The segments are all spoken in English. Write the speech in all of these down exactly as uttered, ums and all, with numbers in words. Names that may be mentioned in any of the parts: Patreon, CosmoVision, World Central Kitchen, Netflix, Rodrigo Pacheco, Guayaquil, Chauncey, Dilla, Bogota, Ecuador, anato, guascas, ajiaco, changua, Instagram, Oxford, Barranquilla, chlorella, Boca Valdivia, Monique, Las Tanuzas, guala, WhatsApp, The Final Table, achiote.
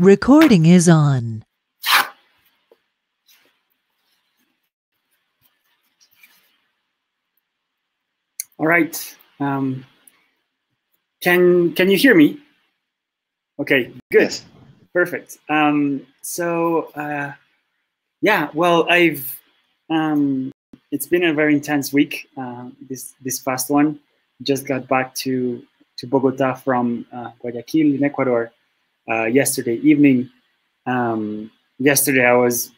Recording is on. All right. Um, can can you hear me? Okay, good. Yes. Perfect. Um, so, uh, yeah, well, I've, um, it's been a very intense week, uh, this this past one. Just got back to, to Bogota from uh, Guayaquil in Ecuador uh, yesterday evening. Um, yesterday, I was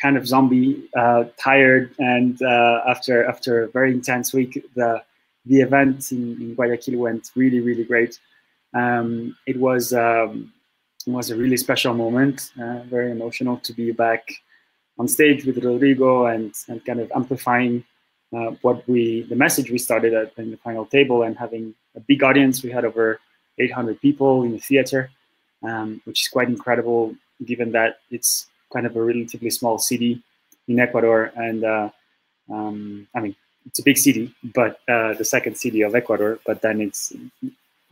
kind of zombie, uh, tired, and uh, after after a very intense week, the the event in, in Guayaquil went really, really great. Um, it was um, it was a really special moment, uh, very emotional to be back on stage with Rodrigo and and kind of amplifying uh, what we the message we started at in the Final Table, and having a big audience. We had over eight hundred people in the theater, um, which is quite incredible given that it's kind of a relatively small city in Ecuador, and uh, um, I mean, it's a big city, but uh, the second city of Ecuador, but then it's,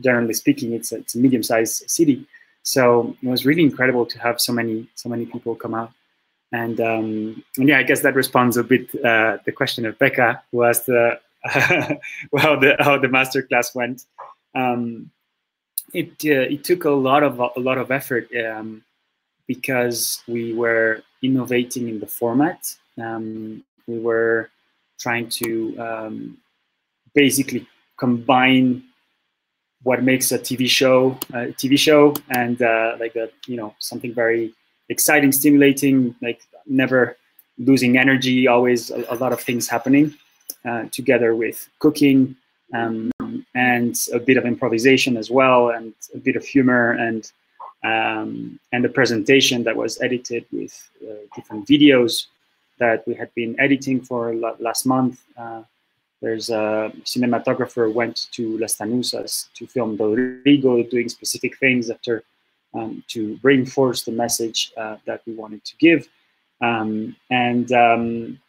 generally speaking, it's a, it's a medium-sized city. So it was really incredible to have so many so many people come out. And, um, and yeah, I guess that responds a bit uh, the question of Becca, who asked uh, how the how the masterclass went. Um, it uh, it took a lot of a lot of effort um, because we were innovating in the format. Um, we were trying to um, basically combine what makes a T V show a T V show and uh, like a, you know, something very exciting, stimulating, like never losing energy, always a, a lot of things happening, uh, together with cooking um, and a bit of improvisation as well, and a bit of humor, and um, and a presentation that was edited with uh, different videos that we had been editing for last month. Uh, there's a cinematographer went to Las Tanuzas to film Rodrigo doing specific things after um, to reinforce the message uh, that we wanted to give. Um, and, um,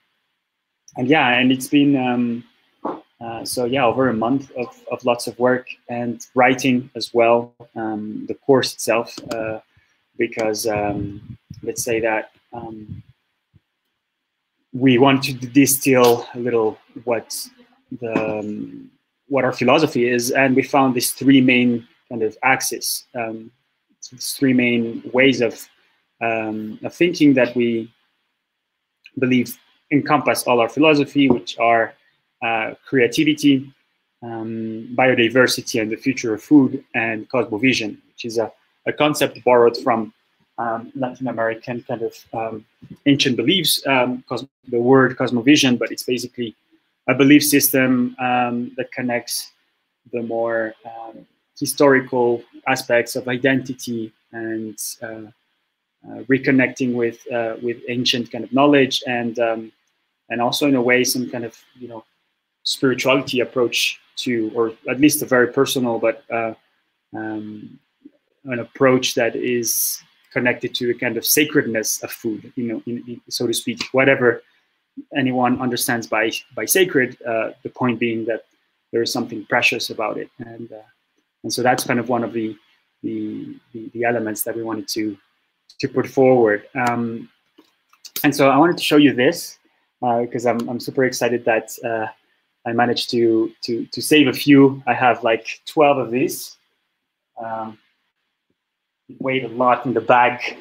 and yeah, and it's been, um, uh, so yeah, over a month of, of lots of work and writing as well, um, the course itself, uh, because um, let's say that, um, we want to distill a little what the um, what our philosophy is, and we found these three main kind of axes, um, these three main ways of, um, of thinking that we believe encompass all our philosophy, which are uh, creativity, um, biodiversity, and the future of food, and cosmovision, which is a, a concept borrowed from Um, Latin American kind of um, ancient beliefs, um, the word cosmovision, but it's basically a belief system um, that connects the more um, historical aspects of identity and uh, uh, reconnecting with uh, with ancient kind of knowledge, and um, and also in a way some kind of, you know, spirituality approach to, or at least a very personal, but uh, um, an approach that is connected to a kind of sacredness of food, you know, in, in, so to speak, whatever anyone understands by by sacred. Uh, the point being that there is something precious about it, and uh, and so that's kind of one of the the, the the elements that we wanted to to put forward. Um, and so I wanted to show you this uh, because I'm I'm super excited that uh, I managed to to to save a few. I have like twelve of these. Um, weighed a lot in the bag.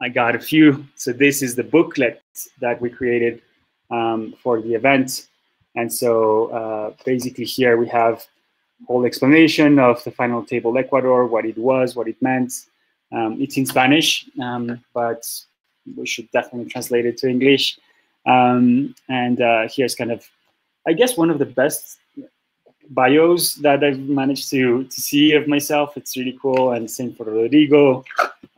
I got a few. So this is the booklet that we created um, for the event. And so uh, basically here we have whole explanation of the Final Table Ecuador, what it was, what it meant. Um, it's in Spanish, um, but we should definitely translate it to English. Um, and uh, here's kind of, I guess, one of the best bios that I've managed to, to see of myself. It's really cool, and same for Rodrigo,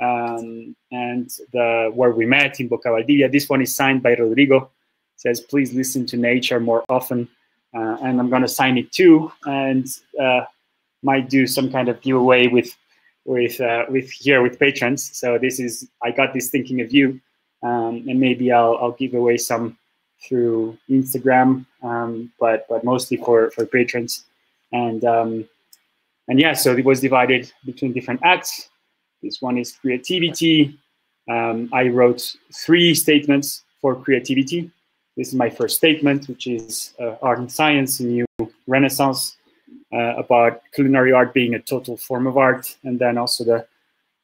um, and the where we met in Boca Valdivia. This one is signed by Rodrigo. It says, "Please listen to nature more often," uh, and I'm gonna sign it too, and uh, might do some kind of giveaway with with uh, with here with patrons. So this is, I got this thinking of you, um, and maybe I'll I'll give away some through Instagram, um, but but mostly for for patrons, and um, and yeah. So it was divided between different acts. This one is creativity. Um, I wrote three statements for creativity. This is my first statement, which is uh, art and science, a new renaissance, uh, about culinary art being a total form of art, and then also the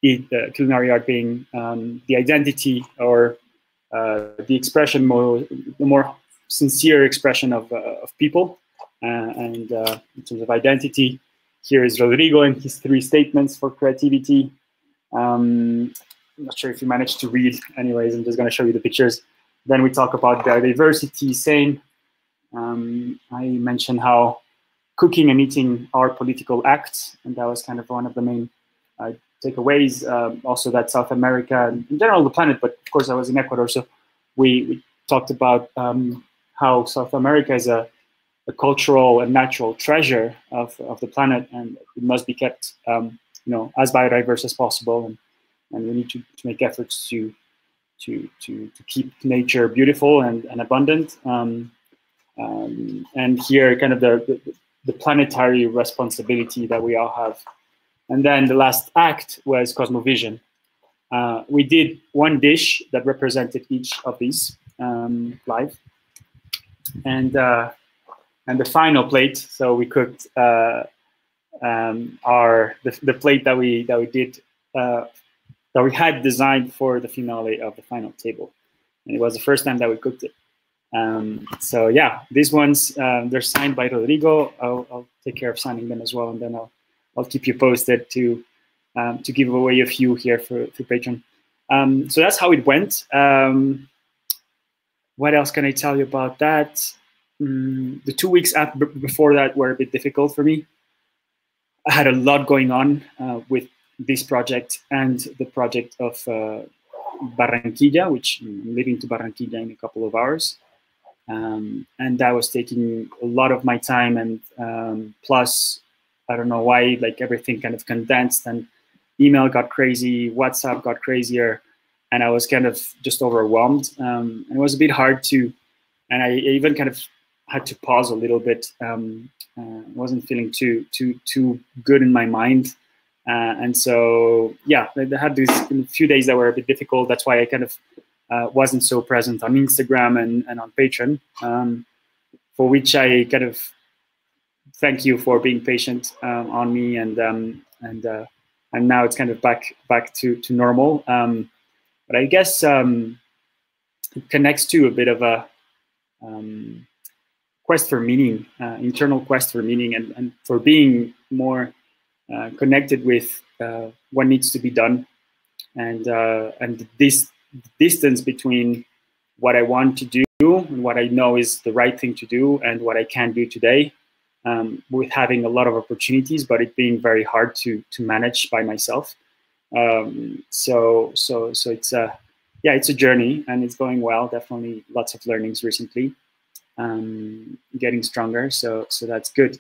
uh, culinary art being um, the identity or uh, the expression, more, the more sincere expression of, uh, of people. Uh, and uh, in terms of identity, here is Rodrigo and his three statements for creativity. Um, I'm not sure if you managed to read. Anyways, I'm just going to show you the pictures. Then we talk about biodiversity, same. Um, I mentioned how cooking and eating are political acts, and that was kind of one of the main uh, takeaways. Uh, also that South America, and in general the planet, but of course I was in Ecuador, so we, we talked about um, how South America is a, a cultural and natural treasure of, of the planet, and it must be kept um, you know, as biodiverse as possible, and, and we need to, to make efforts to To, to, to keep nature beautiful and, and abundant. Um, um, and here, kind of the, the, the planetary responsibility that we all have. And then the last act was CosmoVision. Uh, we did one dish that represented each of these um, live. And, uh, and the final plate, so we cooked uh, um, our, the, the plate that we, that we did uh, that we had designed for the finale of The Final Table. And it was the first time that we cooked it. Um, so yeah, these ones, uh, they're signed by Rodrigo. I'll, I'll take care of signing them as well, and then I'll, I'll keep you posted to, um, to give away a few here for, for Patreon. Um, so that's how it went. Um, what else can I tell you about that? Mm, the two weeks after, before that were a bit difficult for me. I had a lot going on uh, with this project and the project of uh, Barranquilla, which I'm leaving to Barranquilla in a couple of hours. Um, and that was taking a lot of my time, and um, plus, I don't know why, like everything kind of condensed, and email got crazy, WhatsApp got crazier, and I was kind of just overwhelmed. Um, and it was a bit hard to, and I even kind of had to pause a little bit. Um, uh, wasn't feeling too, too, too good in my mind. Uh, and so, yeah, I had these few days that were a bit difficult. That's why I kind of uh, wasn't so present on Instagram and, and on Patreon, um, for which I kind of thank you for being patient um, on me. And um, and uh, and now it's kind of back back to, to normal. Um, but I guess um, it connects to a bit of a um, quest for meaning, uh, internal quest for meaning, and, and for being more Uh, connected with uh, what needs to be done, and uh, and this distance between what I want to do and what I know is the right thing to do and what I can do today, um, with having a lot of opportunities, but it being very hard to to manage by myself. Um, so so so it's a yeah it's a journey, and it's going well. Definitely lots of learnings recently, um, getting stronger. So so that's good.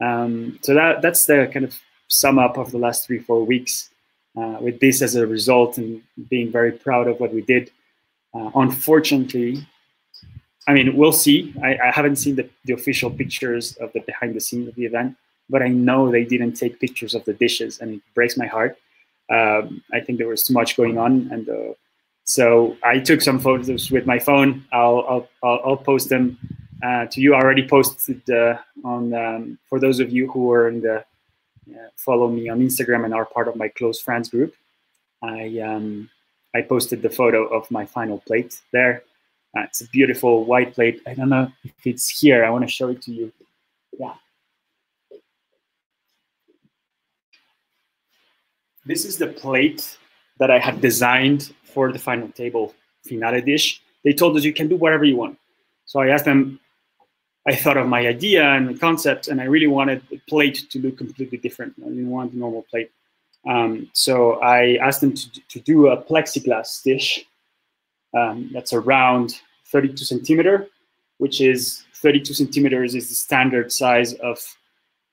Um, so that that's the kind of sum up of the last three, four weeks uh, with this as a result, and being very proud of what we did. Uh, unfortunately, I mean, we'll see. I, I haven't seen the, the official pictures of the behind the scenes of the event, but I know they didn't take pictures of the dishes, and it breaks my heart. Um, I think there was too much going on. And uh, so I took some photos with my phone. I'll, I'll, I'll post them uh, to you. I already posted uh, on, um, for those of you who are in the, Uh, follow me on Instagram and are part of my close friends group. I um, I posted the photo of my final plate there. Uh, it's a beautiful white plate. I don't know if it's here. I want to show it to you. Yeah. This is the plate that I had designed for the final table finale dish. They told us you can do whatever you want. So I asked them, I thought of my idea and the concept, and I really wanted the plate to look completely different. I didn't want the normal plate. Um, so I asked them to, to do a plexiglass dish um, that's around thirty-two centimeter, which is thirty-two centimeters is the standard size of,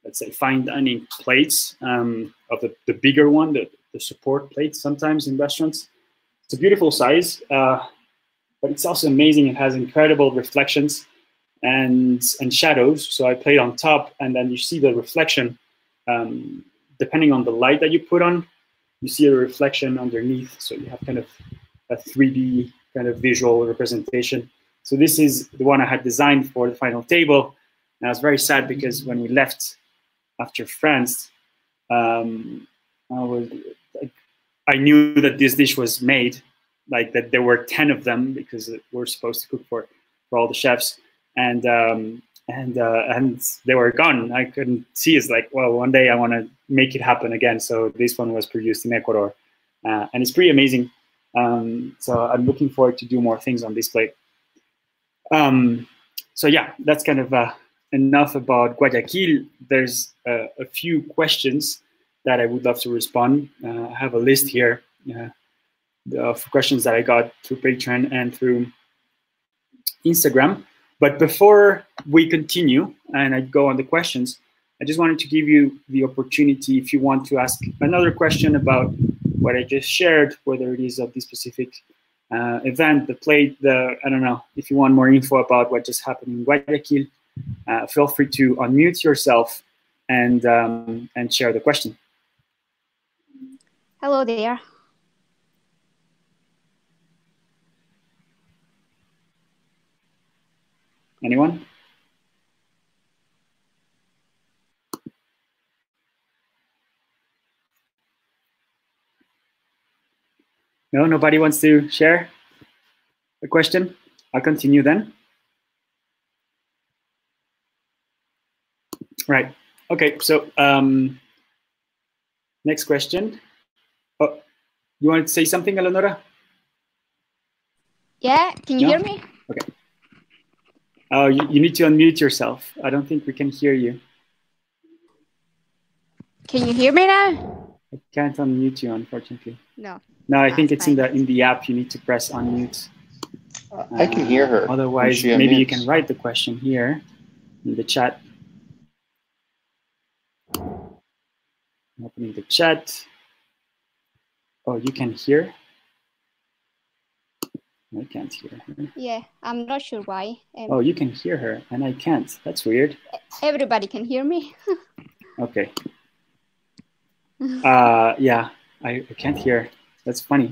let's say, fine dining plates, um, of the, the bigger one, the, the support plates sometimes in restaurants. It's a beautiful size, uh, but it's also amazing. It has incredible reflections and and shadows. So I played on top, and then you see the reflection, um, depending on the light that you put on, you see a reflection underneath. So you have kind of a three D kind of visual representation. So this is the one I had designed for the final table. And I was very sad because when we left after France, um, I, was, like, I knew that this dish was made, like that there were ten of them because we're supposed to cook for, for all the chefs. And um, and uh, and they were gone. I couldn't see. It's like, well, one day I want to make it happen again. So this one was produced in Ecuador, uh, and it's pretty amazing. Um, so I'm looking forward to do more things on this plate. Um, so yeah, that's kind of uh, enough about Guayaquil. There's uh, a few questions that I would love to respond. Uh, I have a list here uh, of questions that I got through Patreon and through Instagram. But before we continue and I go on the questions, I just wanted to give you the opportunity if you want to ask another question about what I just shared, whether it is of this specific uh, event, the plate, the, I don't know, if you want more info about what just happened in Guayaquil, uh, feel free to unmute yourself and, um, and share the question. Hello there. Anyone? No, nobody wants to share a question? I'll continue then. Right, okay, so um, next question. Oh, you want to say something, Eleonora? Yeah, can you no? hear me? Okay. Oh, you, you need to unmute yourself. I don't think we can hear you. Can you hear me now? I can't unmute you, unfortunately. No. No, I think it's in the in the app. You need to press unmute. Uh, I can hear her. Otherwise, maybe you can write the question here in the chat. I'm opening the chat. Oh, you can hear? I can't hear her. Yeah, I'm not sure why. Um, oh, you can hear her, and I can't. That's weird. Everybody can hear me. Okay. Uh, yeah, I, I can't hear. That's funny.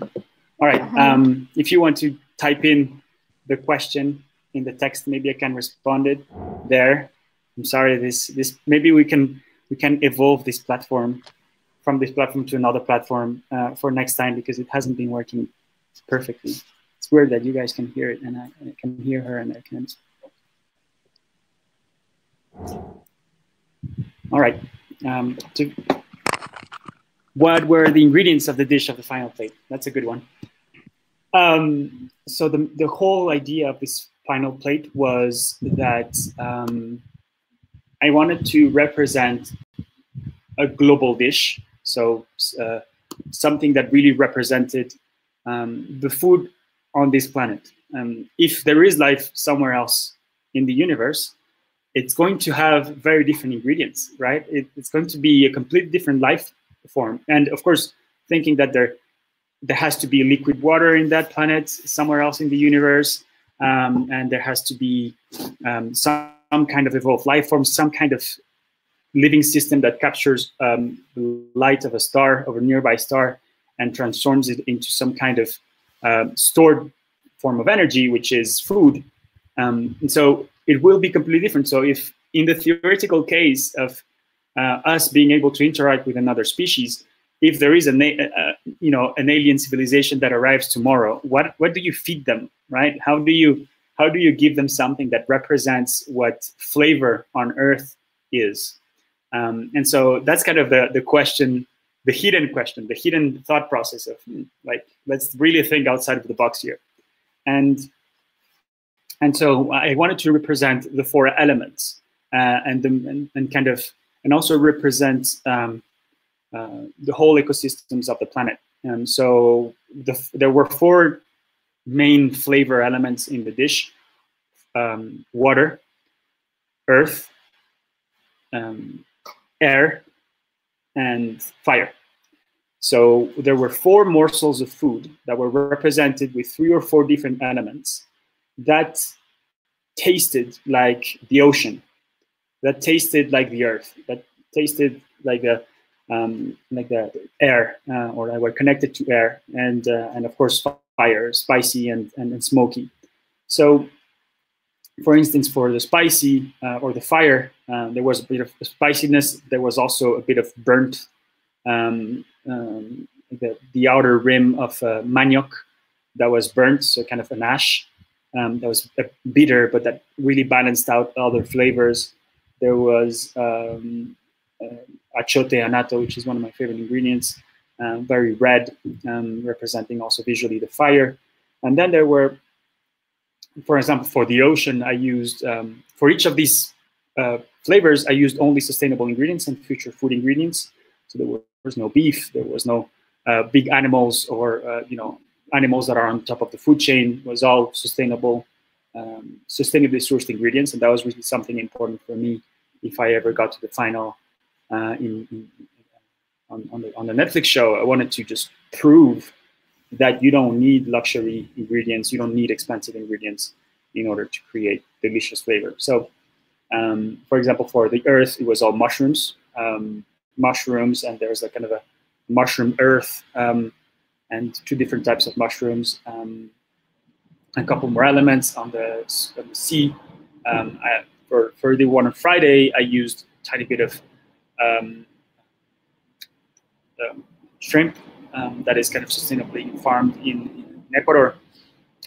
All right. Um, if you want to type in the question in the text, maybe I can respond it there. I'm sorry. This this maybe we can we can evolve this platform from this platform to another platform uh, for next time because it hasn't been working perfectly. It's weird that you guys can hear it and I, I can hear her and I can't. All right. Um, to, what were the ingredients of the dish of the final plate? That's a good one. Um, so the, the whole idea of this final plate was that um, I wanted to represent a global dish. So uh, something that really represented um, the food on this planet. Um, if there is life somewhere else in the universe, it's going to have very different ingredients, right? It, it's going to be a completely different life form. And of course, thinking that there, there has to be liquid water in that planet, somewhere else in the universe, um, and there has to be um, some, some kind of evolved life form, some kind of living system that captures um, the light of a star, of a nearby star, and transforms it into some kind of Uh, stored form of energy, which is food. Um, and so it will be completely different. So if in the theoretical case of uh, us being able to interact with another species, if there is an, uh, you know, an alien civilization that arrives tomorrow, what, what do you feed them, right? How do you, how do you give them something that represents what flavor on Earth is? Um, and so that's kind of the, the question, the hidden question, the hidden thought process of like, let's really think outside of the box here. And, and so I wanted to represent the four elements uh, and, the, and, and kind of, and also represent um, uh, the whole ecosystems of the planet. And so the, there were four main flavor elements in the dish, um, water, earth, um, air, and fire. So there were four morsels of food that were represented with three or four different elements that tasted like the ocean, that tasted like the earth, that tasted like the um, like the air, uh, or that were connected to air, and uh, and of course fire, spicy and and, and smoky. So, for instance, for the spicy uh, or the fire, uh, there was a bit of spiciness. There was also a bit of burnt, um, um, the, the outer rim of uh, manioc that was burnt, so kind of an ash um, that was bitter, but that really balanced out other flavors. There was um, uh, achiote, anato, which is one of my favorite ingredients, uh, very red, um, representing also visually the fire. And then there were, for example, for the ocean, I used, um, for each of these uh, flavors, I used only sustainable ingredients and future food ingredients. So there was no beef, there was no uh, big animals or, uh, you know, animals that are on top of the food chain. It was all sustainable, um, sustainably sourced ingredients. And that was really something important for me if I ever got to the final uh, in, in on, on, the, on the Netflix show. I wanted to just prove that you don't need luxury ingredients, you don't need expensive ingredients in order to create delicious flavor. So, um, for example, for the earth, it was all mushrooms, um, mushrooms, and there's a kind of a mushroom earth, um, and two different types of mushrooms, um, a couple more elements on the, on the sea. Um, I, for, for the one on Friday, I used a tiny bit of um, um, shrimp, Um, that is kind of sustainably farmed in, in Ecuador,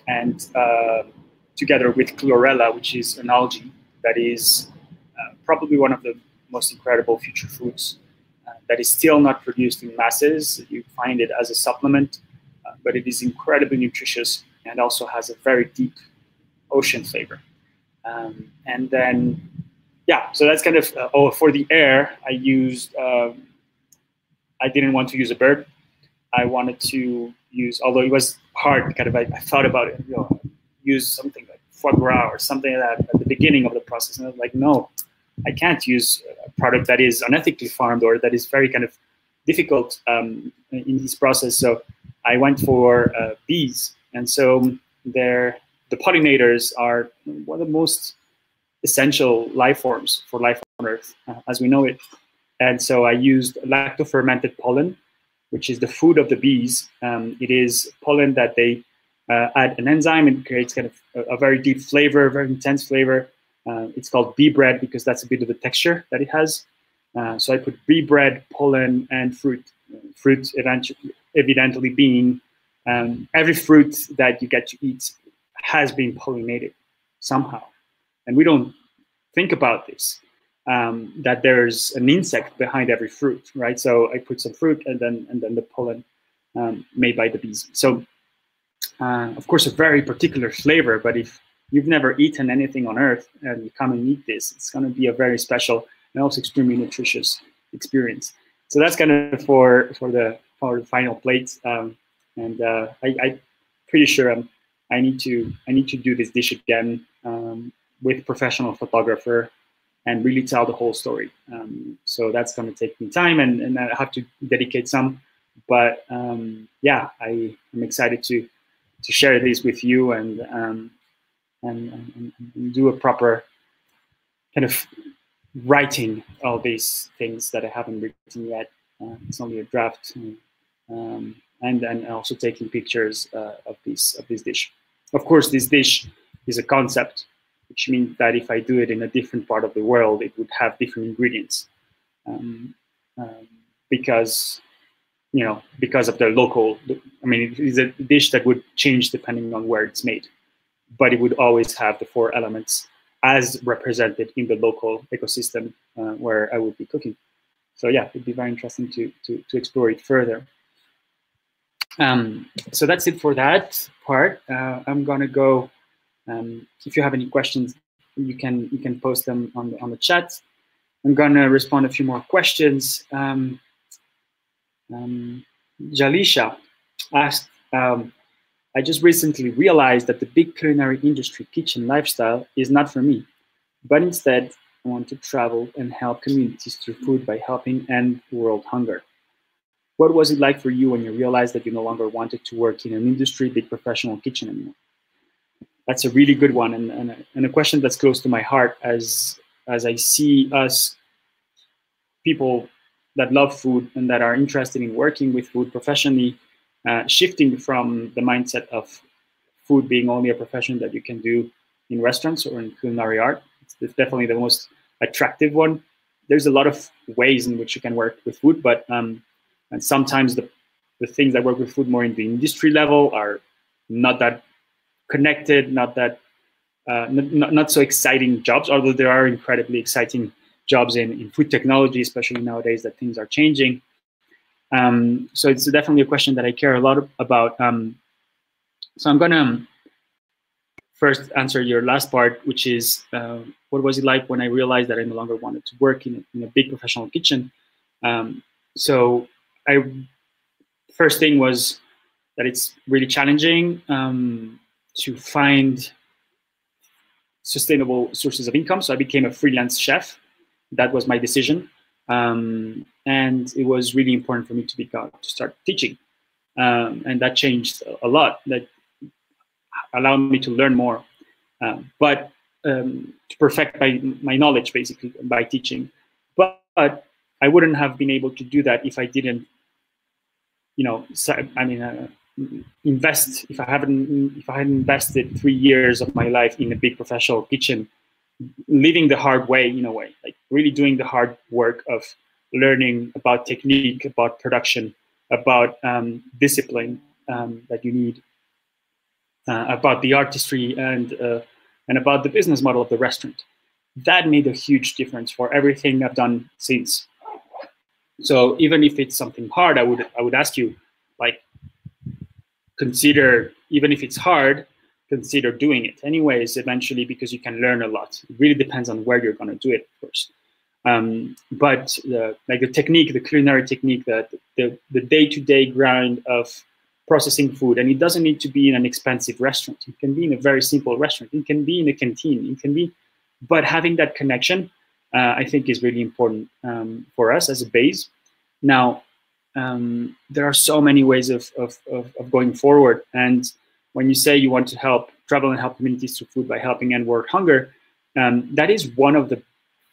and uh, together with chlorella, which is an algae that is uh, probably one of the most incredible future foods uh, that is still not produced in masses. You find it as a supplement, uh, but it is incredibly nutritious and also has a very deep ocean flavor. Um, and then, yeah, so that's kind of, uh, oh, for the air, I used, um, I didn't want to use a bird. I wanted to use, although it was hard, kind of, I, I thought about it, you know, use something like foie gras or something like that at the beginning of the process. And I was like, no, I can't use a product that is unethically farmed or that is very kind of difficult um, in this process. So I went for uh, bees. And so they're, the pollinators are one of the most essential life forms for life on Earth uh, as we know it. And so I used lacto-fermented pollen, which is the food of the bees. Um, it is pollen that they uh, add an enzyme and creates kind of a, a very deep flavor, very intense flavor. Uh, it's called bee bread because that's a bit of the texture that it has. Uh, so I put bee bread, pollen, and fruit. Fruit evidently being um, every fruit that you get to eat has been pollinated somehow. And we don't think about this. Um, that there's an insect behind every fruit, right? So I put some fruit and then and then the pollen um, made by the bees. So, uh, of course, a very particular flavor, but if you've never eaten anything on Earth and you come and eat this, it's gonna be a very special and also extremely nutritious experience. So that's kind of for, for, the, for the final plate. Um, and uh, I, I'm pretty sure I'm, I, need to, I need to do this dish again um, with a professional photographer and really tell the whole story. Um, so that's gonna take me time and, and I have to dedicate some, but um, yeah, I am excited to to share this with you and, um, and, and, and do a proper kind of writing all these things that I haven't written yet. Uh, it's only a draft. Um, and then also taking pictures uh, of, this, of this dish. Of course, this dish is a concept, which means that if I do it in a different part of the world, it would have different ingredients um, um, because, you know, because of the local, I mean, it's a dish that would change depending on where it's made, but it would always have the four elements as represented in the local ecosystem uh, where I would be cooking. So yeah, it'd be very interesting to, to, to explore it further. Um, so that's it for that part. Uh, I'm gonna go. Um, if you have any questions, you can you can post them on the, on the chat. I'm gonna respond a few more questions. Um, um, Jalisha asked, um, I just recently realized that the big culinary industry kitchen lifestyle is not for me, but instead I want to travel and help communities through food by helping end world hunger. What was it like for you when you realized that you no longer wanted to work in an industry big professional kitchen anymore? That's a really good one, and, and, a, and a question that's close to my heart as as I see us people that love food and that are interested in working with food professionally, uh, shifting from the mindset of food being only a profession that you can do in restaurants or in culinary art. It's, it's definitely the most attractive one. There's a lot of ways in which you can work with food, but um, and sometimes the, the things that work with food more in the industry level are not that connected, not that uh, not, not so exciting jobs, although there are incredibly exciting jobs in, in food technology, especially nowadays that things are changing. Um, so it's definitely a question that I care a lot about. Um, so I'm gonna first answer your last part, which is uh, what was it like when I realized that I no longer wanted to work in a, in a big professional kitchen? Um, so I, first thing was that it's really challenging um, to find sustainable sources of income. So I became a freelance chef. That was my decision. Um, and it was really important for me to, be, to start teaching. Um, and that changed a lot. That allowed me to learn more, uh, but um, to perfect my, my knowledge, basically, by teaching. But, but I wouldn't have been able to do that if I didn't, you know, I mean, uh, invest, if I haven't, if I hadn't invested three years of my life in a big professional kitchen, living the hard way in a way, like really doing the hard work of learning about technique, about production, about um, discipline um, that you need, uh, about the artistry and, uh, and about the business model of the restaurant. That made a huge difference for everything I've done since. So even if it's something hard, I would, I would ask you, like, consider, even if it's hard, consider doing it anyways, eventually, because you can learn a lot. It really depends on where you're going to do it, of course. Um, but the, like the technique, the culinary technique, the, the, the day-to-day grind of processing food, and it doesn't need to be in an expensive restaurant. It can be in a very simple restaurant. It can be in a canteen. It can be, but having that connection, uh, I think is really important um, for us as a base. Now, um, there are so many ways of, of, of, of going forward, and when you say you want to help travel and help communities through food by helping end world hunger, um, that is one of the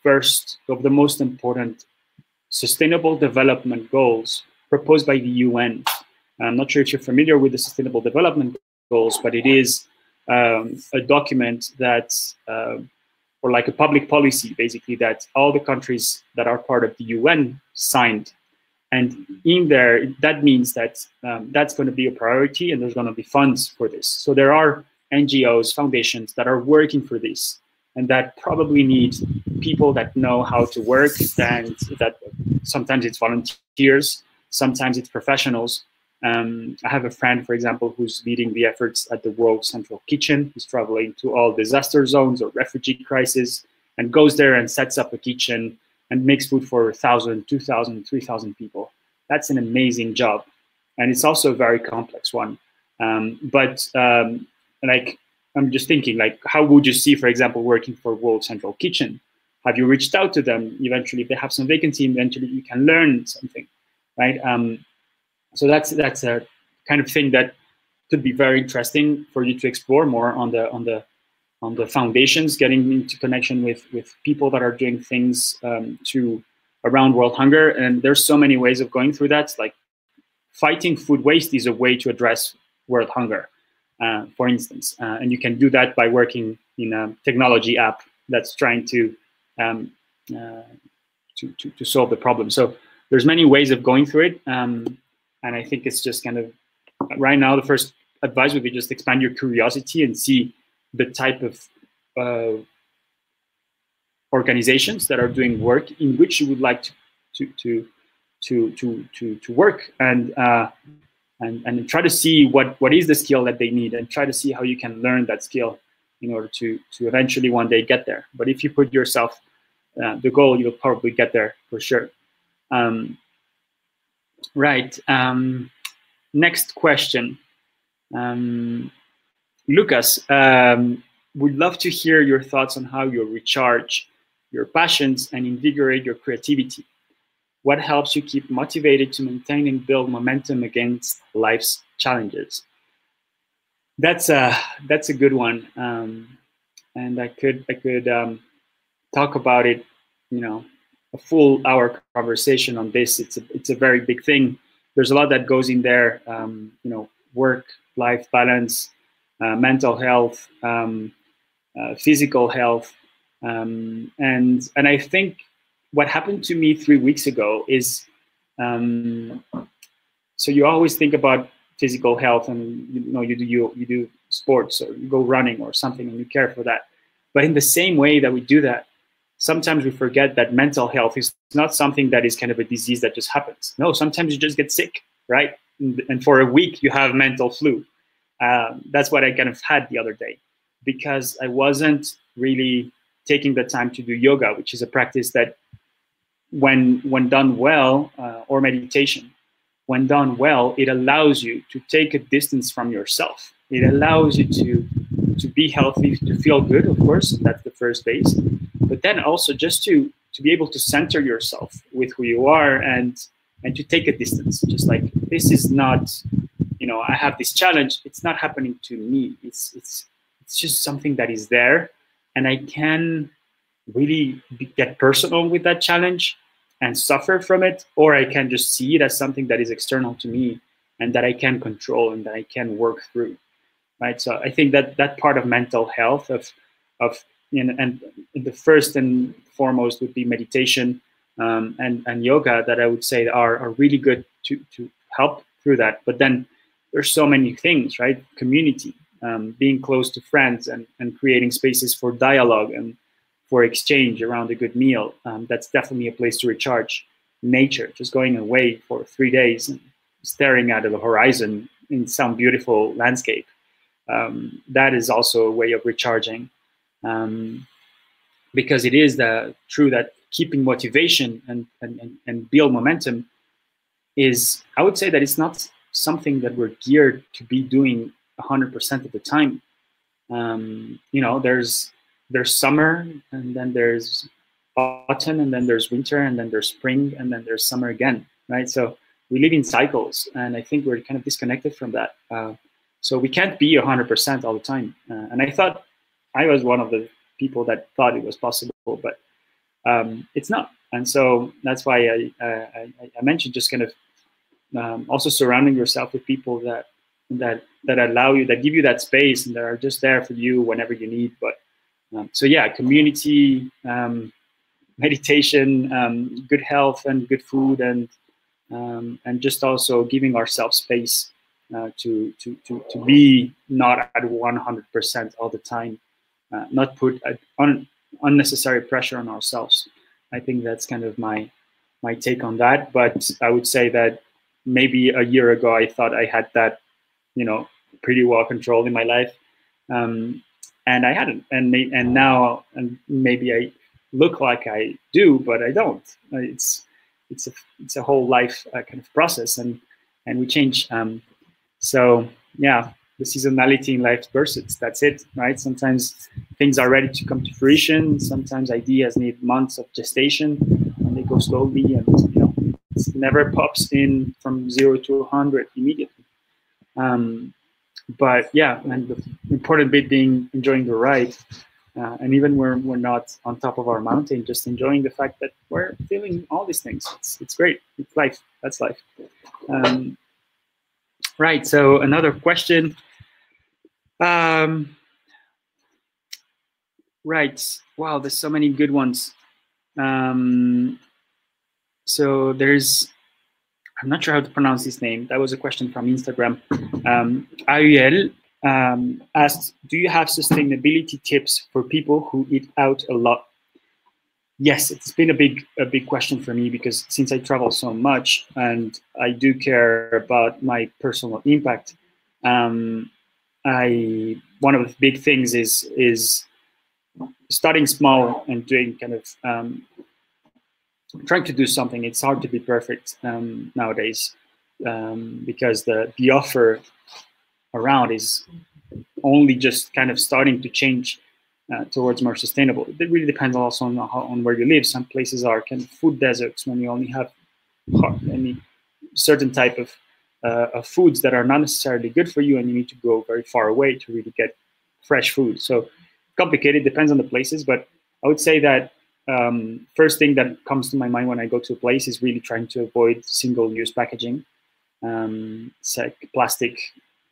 first of the most important sustainable development goals proposed by the U N. I'm not sure if you're familiar with the sustainable development goals, but it is um, a document that, uh, or like a public policy, basically, that all the countries that are part of the U N signed. And in there, that means that um, that's going to be a priority and there's going to be funds for this. So there are N G Os, foundations that are working for this and that probably need people that know how to work, and that sometimes it's volunteers, sometimes it's professionals. Um, I have a friend, for example, who's leading the efforts at the World Central Kitchen. He's traveling to all disaster zones or refugee crises and goes there and sets up a kitchen and makes food for one thousand, two thousand, three thousand people. That's an amazing job. And it's also a very complex one. Um, but um, like, I'm just thinking, like, how would you see, for example, working for World Central Kitchen? Have you reached out to them? Eventually, if they have some vacancy, eventually you can learn something, right? Um, so that's that's a kind of thing that could be very interesting for you to explore more on the on the on the foundations, getting into connection with, with people that are doing things um, to around world hunger. And there's so many ways of going through that. Like fighting food waste is a way to address world hunger, uh, for instance. Uh, and you can do that by working in a technology app that's trying to, um, uh, to, to, to solve the problem. So there's many ways of going through it. Um, and I think it's just kind of, right now, the first advice would be just expand your curiosity and see the type of uh, organizations that are doing work in which you would like to to to to to to, to work, and uh, and and try to see what what is the skill that they need, and try to see how you can learn that skill in order to to eventually one day get there. But if you put yourself uh, the goal, you'll probably get there for sure. Um, right. Um, next question. Um, Lucas, um, we'd love to hear your thoughts on how you recharge your passions and invigorate your creativity. What helps you keep motivated to maintain and build momentum against life's challenges? That's a that's a good one, um, and I could I could um, talk about it, you know, a full hour conversation on this. It's a, it's a very big thing. There's a lot that goes in there, um, you know, work, life balance, uh, mental health, um, uh, physical health. Um, and, and I think what happened to me three weeks ago is, um, so you always think about physical health and, you know, you do, you, you do sports or you go running or something and you care for that. But in the same way that we do that, sometimes we forget that mental health is not something that is kind of a disease that just happens. No, sometimes you just get sick, right? And for a week you have mental flu. Um, that's what I kind of had the other day because I wasn't really taking the time to do yoga, which is a practice that when, when done well, uh, or meditation, when done well, it allows you to take a distance from yourself. It allows you to, to be healthy, to feel good, of course, that's the first base. But then also just to, to be able to center yourself with who you are and, and to take a distance. Just like, this is not, you know, I have this challenge. It's not happening to me. It's, it's, it's just something that is there. And I can really be, get personal with that challenge and suffer from it. Or I can just see it as something that is external to me and that I can control and that I can work through. Right. So I think that that part of mental health of, of, And, and the first and foremost would be meditation um, and, and yoga that I would say are, are really good to, to help through that. But then there's so many things, right? Community, um, being close to friends and, and creating spaces for dialogue and for exchange around a good meal. Um, that's definitely a place to recharge. Nature, just going away for three days and staring out of the horizon in some beautiful landscape. Um, that is also a way of recharging. Um, because it is the, true that keeping motivation and, and, and build momentum is, I would say that it's not something that we're geared to be doing one hundred percent of the time. Um, you know, there's, there's summer and then there's autumn and then there's winter and then there's spring and then there's summer again, right? So we live in cycles and I think we're kind of disconnected from that. Uh, so we can't be one hundred percent all the time. Uh, and I thought, I was one of the people that thought it was possible, but um, it's not. And so that's why I, I, I mentioned just kind of um, also surrounding yourself with people that that that allow you, that give you that space, and that are just there for you whenever you need. But um, so yeah, community, um, meditation, um, good health, and good food, and um, and just also giving ourselves space uh, to to to to be not at one hundred percent all the time. Uh, not put uh, un unnecessary pressure on ourselves. I think that's kind of my my take on that. But I would say that maybe a year ago I thought I had that, you know, pretty well controlled in my life, um, and I hadn't. And and now and maybe I look like I do, but I don't. It's it's a it's a whole life uh, kind of process, and and we change. Um, so yeah. The seasonality in life's pursuits, that's it, right? Sometimes things are ready to come to fruition. Sometimes ideas need months of gestation and they go slowly and, you know, it never pops in from zero to one hundred immediately. Um, but yeah, and the important bit being enjoying the ride. Uh, and even when we're not on top of our mountain, just enjoying the fact that we're feeling all these things. It's, it's great, it's life, that's life. Um, right, so another question. Um, right. Wow, there's so many good ones. Um, so there's, I'm not sure how to pronounce his name. That was a question from Instagram. Um, Ariel um, asked, do you have sustainability tips for people who eat out a lot? Yes, it's been a big, a big question for me because since I travel so much and I do care about my personal impact, um, I one of the big things is is starting small and doing kind of um, trying to do something. It's hard to be perfect um, nowadays um, because the the offer around is only just kind of starting to change. Uh, towards more sustainable. It really depends also on, how, on where you live. Some places are kind of food deserts when you only have any certain type of, uh, of foods that are not necessarily good for you and you need to go very far away to really get fresh food. So complicated, depends on the places, but I would say that Um, first thing that comes to my mind when I go to a place is really trying to avoid single-use packaging, um, like plastic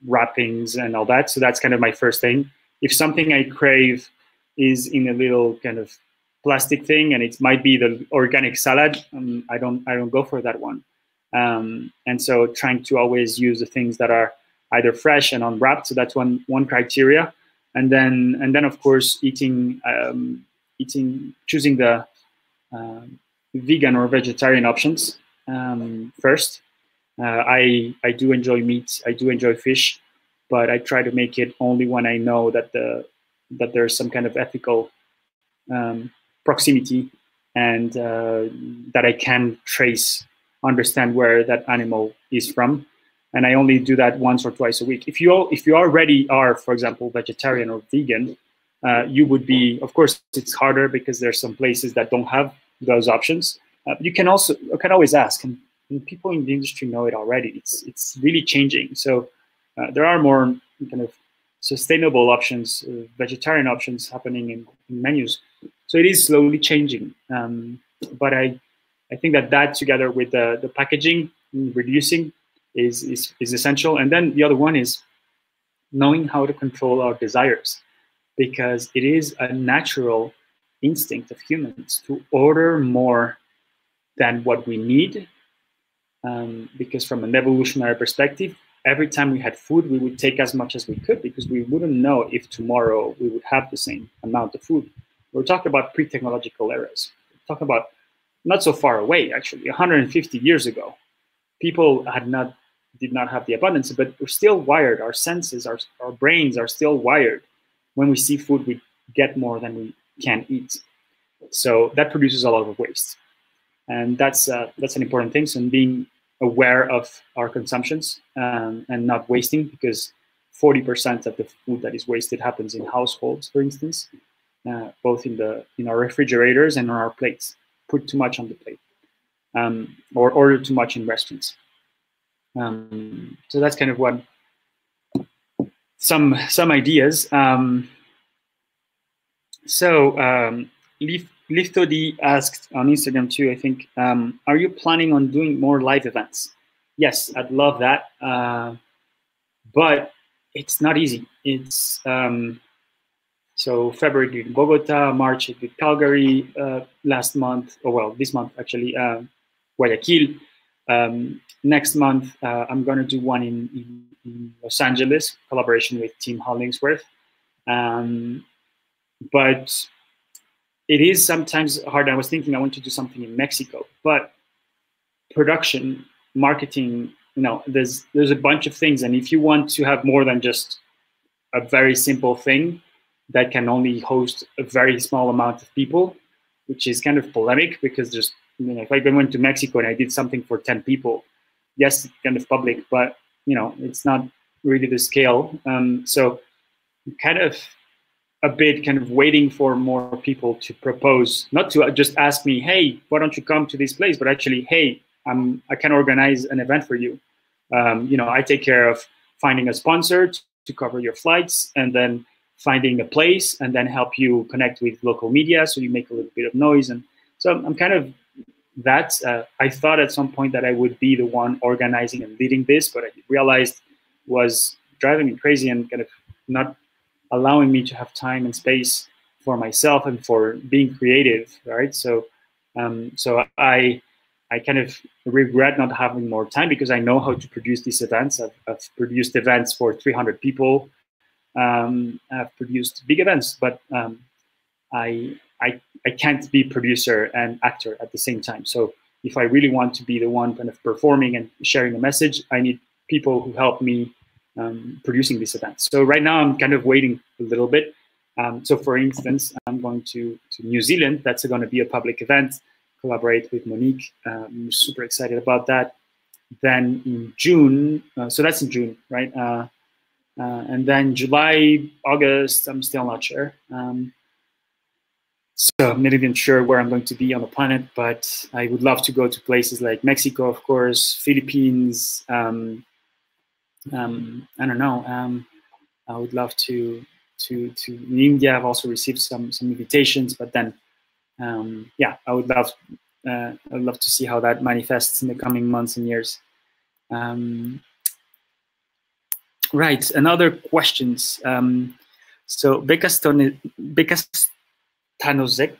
wrappings and all that. So that's kind of my first thing. If something I crave is in a little kind of plastic thing, and it might be the organic salad, um, I don't I don't go for that one. Um, and so trying to always use the things that are either fresh and unwrapped. So that's one one criteria. And then and then of course eating um, eating choosing the uh, vegan or vegetarian options um, first. Uh, I I do enjoy meat. I do enjoy fish, but I try to make it only when I know that the that there's some kind of ethical um, proximity and uh, that I can trace, understand where that animal is from. And I only do that once or twice a week. If you all, if you already are, for example, vegetarian or vegan, uh, you would be. Of course, it's harder because there's some places that don't have those options. Uh, you can also you can always ask. And, And people in the industry know it already. It's it's really changing. So uh, there are more kind of sustainable options, uh, vegetarian options happening in, in menus. So it is slowly changing. Um, but I I think that that together with the, the packaging, reducing is, is is essential. And then the other one is knowing how to control our desires, because it is a natural instinct of humans to order more than what we need. Um, because from an evolutionary perspective, every time we had food, we would take as much as we could because we wouldn't know if tomorrow we would have the same amount of food. We're talking about pre-technological eras. We're talking about not so far away, actually, one hundred fifty years ago. People had not, did not have the abundance, but we're still wired. Our senses, our, our brains are still wired. When we see food, we get more than we can eat. So that produces a lot of waste. And that's uh, that's an important thing. So being aware of our consumptions um, and not wasting, because forty percent of the food that is wasted happens in households, for instance, uh, both in the in our refrigerators and on our plates. Put too much on the plate, um, or order too much in restaurants. Um, so that's kind of what some some ideas. Um, so um, leaf. Lifto D asked on Instagram too, I think, um, are you planning on doing more live events? Yes, I'd love that. Uh, but it's not easy. It's um, so February did Bogota, March did Calgary, uh, last month, oh well, this month actually, uh, Guayaquil. Um, next month, uh, I'm gonna do one in, in, in Los Angeles, collaboration with Team Hollingsworth. Um, but it is sometimes hard. I was thinking I want to do something in Mexico, but production, marketing, you know, there's there's a bunch of things. And if you want to have more than just a very simple thing that can only host a very small amount of people, which is kind of polemic because there's, you know, if I went to Mexico and I did something for ten people, yes, it's kind of public, but, you know, it's not really the scale. Um, so kind of, a bit kind of waiting for more people to propose, not to just ask me, hey, why don't you come to this place? But actually, hey, I'm, I can organize an event for you. Um, you know, I take care of finding a sponsor to cover your flights and then finding a place and then help you connect with local media so you make a little bit of noise. And so I'm kind of that. Uh, I thought at some point that I would be the one organizing and leading this, but I realized it was driving me crazy and kind of not allowing me to have time and space for myself and for being creative, right? So, um, so I, I kind of regret not having more time because I know how to produce these events. I've, I've produced events for three hundred people. Um, I've produced big events, but um, I, I, I can't be producer and actor at the same time. So, if I really want to be the one kind of performing and sharing a message, I need people who help me Um, producing this event. So right now I'm kind of waiting a little bit. Um, so for instance, I'm going to, to New Zealand. That's going to be a public event, collaborate with Monique. Um, I'm super excited about that. Then in June, uh, so that's in June, right? Uh, uh, and then July, August, I'm still not sure. Um, so I'm not even sure where I'm going to be on the planet, but I would love to go to places like Mexico, of course, Philippines, um, Um, I don't know. Um, I would love to to to in India. I've also received some some invitations, but then um, yeah, I would love uh, I would love to see how that manifests in the coming months and years. Um, right, another questions. Um, so Bekas Tanuzek,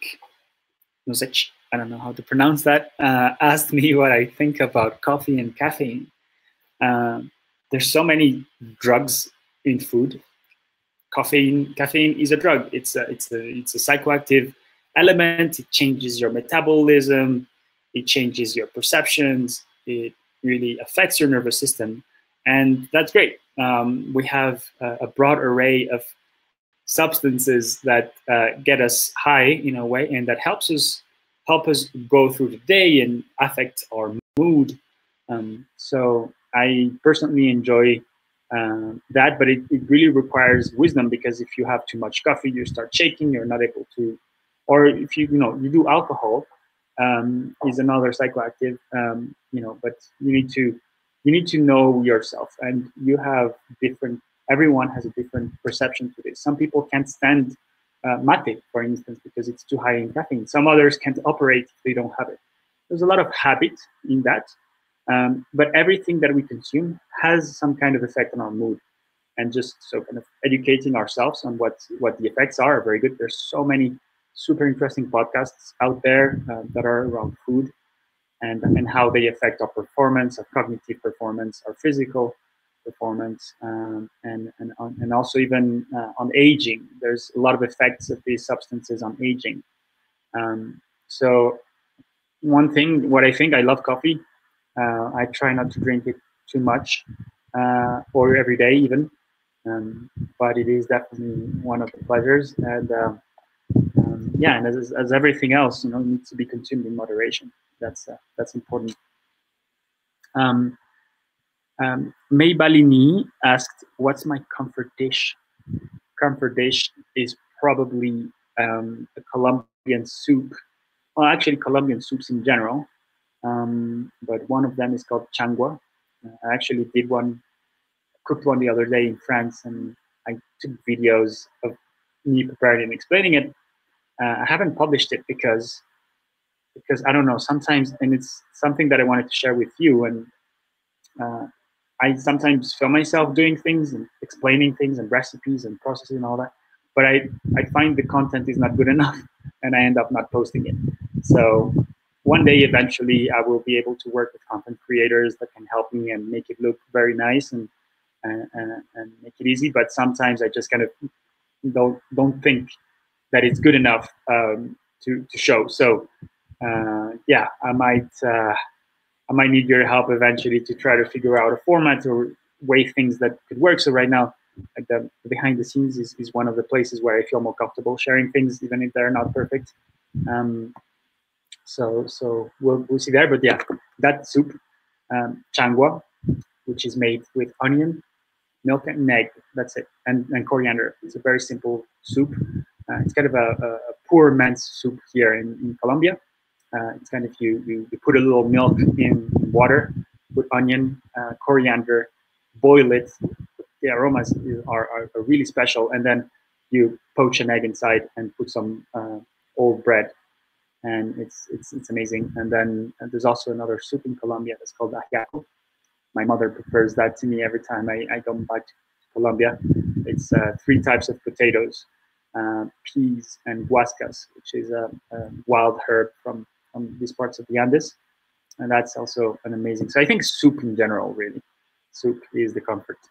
I don't know how to pronounce that, uh, asked me what I think about coffee and caffeine. Uh, there's so many drugs in food. Caffeine, caffeine is a drug. It's a, it's a, it's a psychoactive element. It changes your metabolism. It changes your perceptions. It really affects your nervous system, and that's great. Um, we have a, a broad array of substances that uh, get us high in a way, and that helps us help us go through the day and affect our mood. Um, so I personally enjoy Uh, that, but it, it really requires wisdom, because if you have too much coffee, you start shaking, you're not able to, or if you, you know, you do alcohol, um, is another psychoactive, um, you know, but you need to, you need to know yourself, and you have different, everyone has a different perception to this. Some people can't stand uh, mate, for instance, because it's too high in caffeine. Some others can't operate if they don't have it. There's a lot of habit in that. Um, but everything that we consume has some kind of effect on our mood, and just so kind of educating ourselves on what, what the effects are, are very good. There's so many super interesting podcasts out there uh, that are around food and, and how they affect our performance, our cognitive performance, our physical performance, um, and, and, on, and also even uh, on aging. There's a lot of effects of these substances on aging. Um, so one thing, what I think, I love coffee. Uh, I try not to drink it too much uh, or every day even, um, but it is definitely one of the pleasures. And uh, um, yeah, and as, as everything else, you know, it needs to be consumed in moderation. That's uh, that's important. Um, um, May Balini asked, "What's my comfort dish?" Comfort dish is probably um, a Colombian soup. Well, actually, Colombian soups in general. Um, but one of them is called changua. Uh, I actually did one, cooked one the other day in France, and I took videos of me preparing and explaining it. Uh, I haven't published it because, because I don't know, sometimes, and it's something that I wanted to share with you, and uh, I sometimes film myself doing things and explaining things and recipes and processes and all that, but I, I find the content is not good enough, and I end up not posting it. So one day, eventually, I will be able to work with content creators that can help me and make it look very nice and and, and make it easy. But sometimes I just kind of don't don't think that it's good enough um, to to show. So uh, yeah, I might uh, I might need your help eventually to try to figure out a format or way things that could work. So right now, like the behind the scenes is is one of the places where I feel more comfortable sharing things, even if they're not perfect. Um, So, so we'll, we'll see there, but yeah, that soup, um, changua, which is made with onion, milk, and egg, that's it, and, and coriander. It's a very simple soup. Uh, it's kind of a, a poor man's soup here in, in Colombia. Uh, it's kind of, you, you, you put a little milk in water, put onion, uh, coriander, boil it. The aromas are, are, are really special. And then you poach an egg inside and put some uh, old bread. And it's, it's, it's amazing. And then and there's also another soup in Colombia that's called ajiaco. My mother prefers that to me every time I, I come back to Colombia. It's uh, three types of potatoes, uh, peas, and guascas, which is a, a wild herb from, from these parts of the Andes. And that's also an amazing. So I think soup in general, really. Soup is the comfort.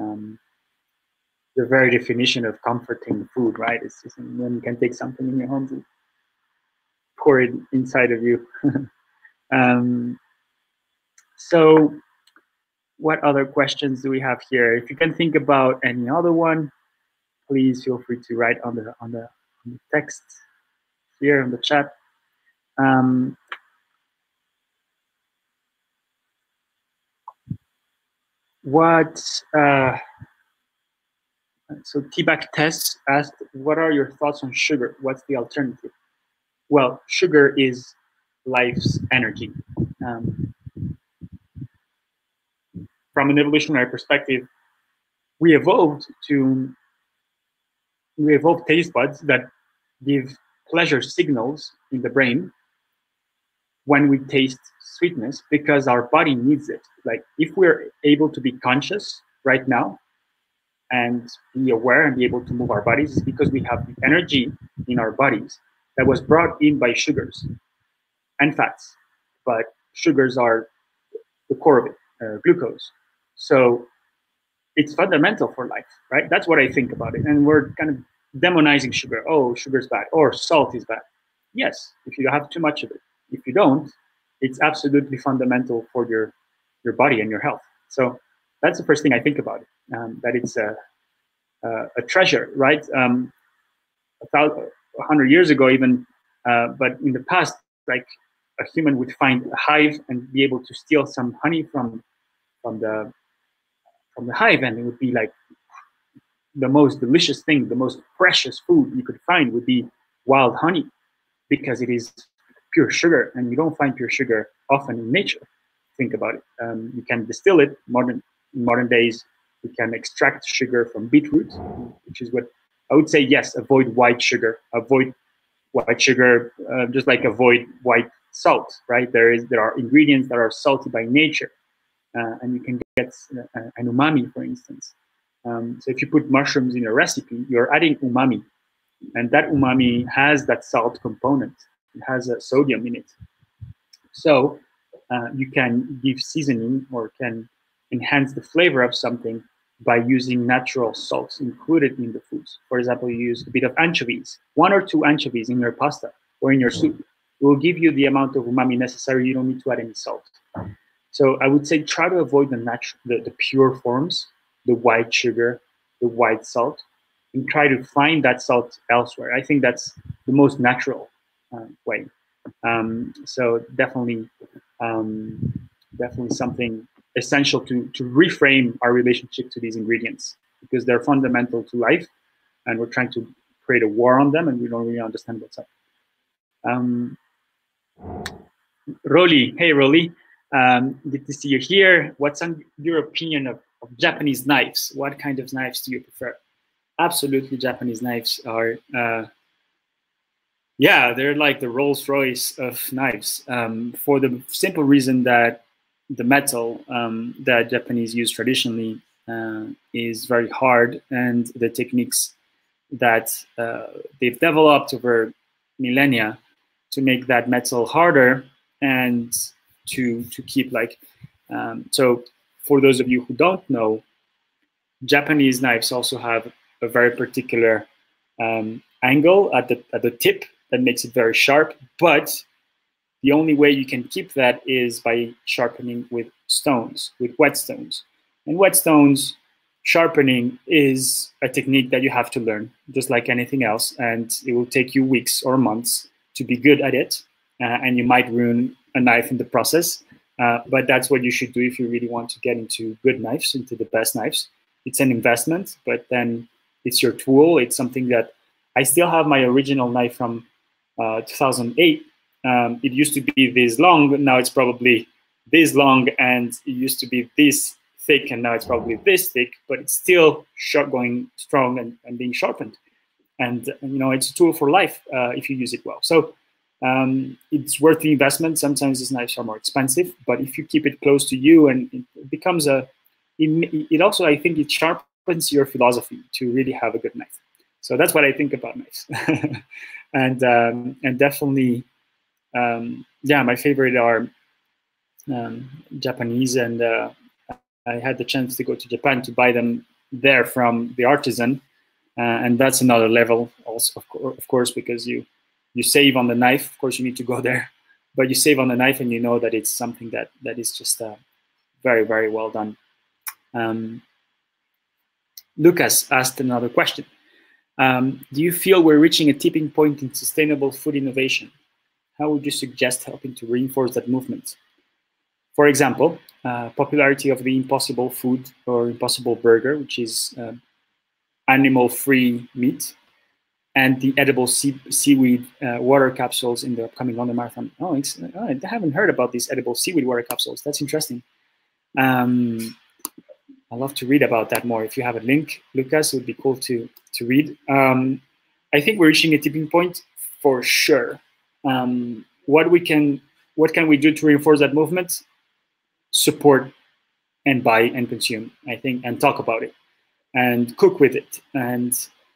Um, the very definition of comforting food, right? It's just when you can take something in your home to core inside of you. um, so what other questions do we have here? If you can think about any other one, please feel free to write on the on the, on the text here in the chat. Um, what uh, so T-back Tess asked, what are your thoughts on sugar? What's the alternative? Well, sugar is life's energy. Um, from an evolutionary perspective, we evolved to we evolved taste buds that give pleasure signals in the brain when we taste sweetness, because our body needs it. Like, if we're able to be conscious right now and be aware and be able to move our bodies, is because we have the energy in our bodies that was brought in by sugars and fats, but sugars are the core of it, uh, glucose. So it's fundamental for life, right? That's what I think about it. And we're kind of demonizing sugar. Oh, sugar's bad, or salt is bad. Yes, if you have too much of it. If you don't, it's absolutely fundamental for your your body and your health. So that's the first thing I think about it, um, that it's a, a, a treasure, right? Um, a thousand, a hundred years ago even, uh, but in the past, like a human would find a hive and be able to steal some honey from from the from the hive, and it would be like the most delicious thing, the most precious food you could find would be wild honey, because it is pure sugar, and you don't find pure sugar often in nature. Think about it. Um, you can distill it. Modern in modern days, you can extract sugar from beetroot, which is what I would say. Yes, avoid white sugar. Avoid white sugar, uh, just like avoid white salt. Right? There is there are ingredients that are salty by nature, uh, and you can get uh, an umami, for instance. Um, so if you put mushrooms in a recipe, you're adding umami, and that umami has that salt component. It has a sodium in it. So uh, you can give seasoning or can enhance the flavor of something by using natural salts included in the foods. For example, you use a bit of anchovies, one or two anchovies in your pasta or in your soup. It will give you the amount of umami necessary. You don't need to add any salt. So I would say try to avoid the natural, the, the pure forms, the white sugar, the white salt, and try to find that salt elsewhere. I think that's the most natural uh, way. Um, so definitely, um, definitely something essential to, to reframe our relationship to these ingredients, because they're fundamental to life, and we're trying to create a war on them, and we don't really understand what's up. Um, Rolly, hey Rolly, um, good to see you here. What's on your opinion of, of Japanese knives? What kind of knives do you prefer? Absolutely, Japanese knives are, uh, yeah, they're like the Rolls Royce of knives, um, for the simple reason that the metal um, that Japanese use traditionally uh, is very hard, and the techniques that uh, they've developed over millennia to make that metal harder and to to keep like, um, so for those of you who don't know, Japanese knives also have a very particular um, angle at the, at the tip that makes it very sharp, but the only way you can keep that is by sharpening with stones, with whetstones. And whetstones sharpening is a technique that you have to learn, just like anything else, and it will take you weeks or months to be good at it, uh, and you might ruin a knife in the process, uh, but that's what you should do if you really want to get into good knives, into the best knives. It's an investment, but then it's your tool. It's something that I still have my original knife from uh, two thousand eight. Um, it used to be this long, but now it's probably this long, and it used to be this thick, and now it's probably this thick, but it's still sharp, going strong and, and being sharpened. And, you know, it's a tool for life uh, if you use it well. So um, it's worth the investment. Sometimes these knives are more expensive, but if you keep it close to you, and it becomes a, it, it also, I think it sharpens your philosophy to really have a good knife. So that's what I think about knives. and, um, and definitely, Um, yeah, my favorite are um, Japanese, and uh, I had the chance to go to Japan to buy them there from the artisan, uh, and that's another level also, of, co of course, because you, you save on the knife. Of course, you need to go there, but you save on the knife, and you know that it's something that, that is just uh, very, very well done. Um, Lucas asked another question. Um, do you feel we're reaching a tipping point in sustainable food innovation? How would you suggest helping to reinforce that movement? For example, uh, popularity of the Impossible Food or Impossible Burger, which is uh, animal-free meat, and the edible sea seaweed uh, water capsules in the upcoming London Marathon. Oh, it's, oh, I haven't heard about these edible seaweed water capsules. That's interesting. Um, I'd love to read about that more. If you have a link, Lucas, it would be cool to, to read. Um, I think we're reaching a tipping point for sure. Um, what we can, what can we do to reinforce that movement? Support and buy and consume, I think, and talk about it, and cook with it, and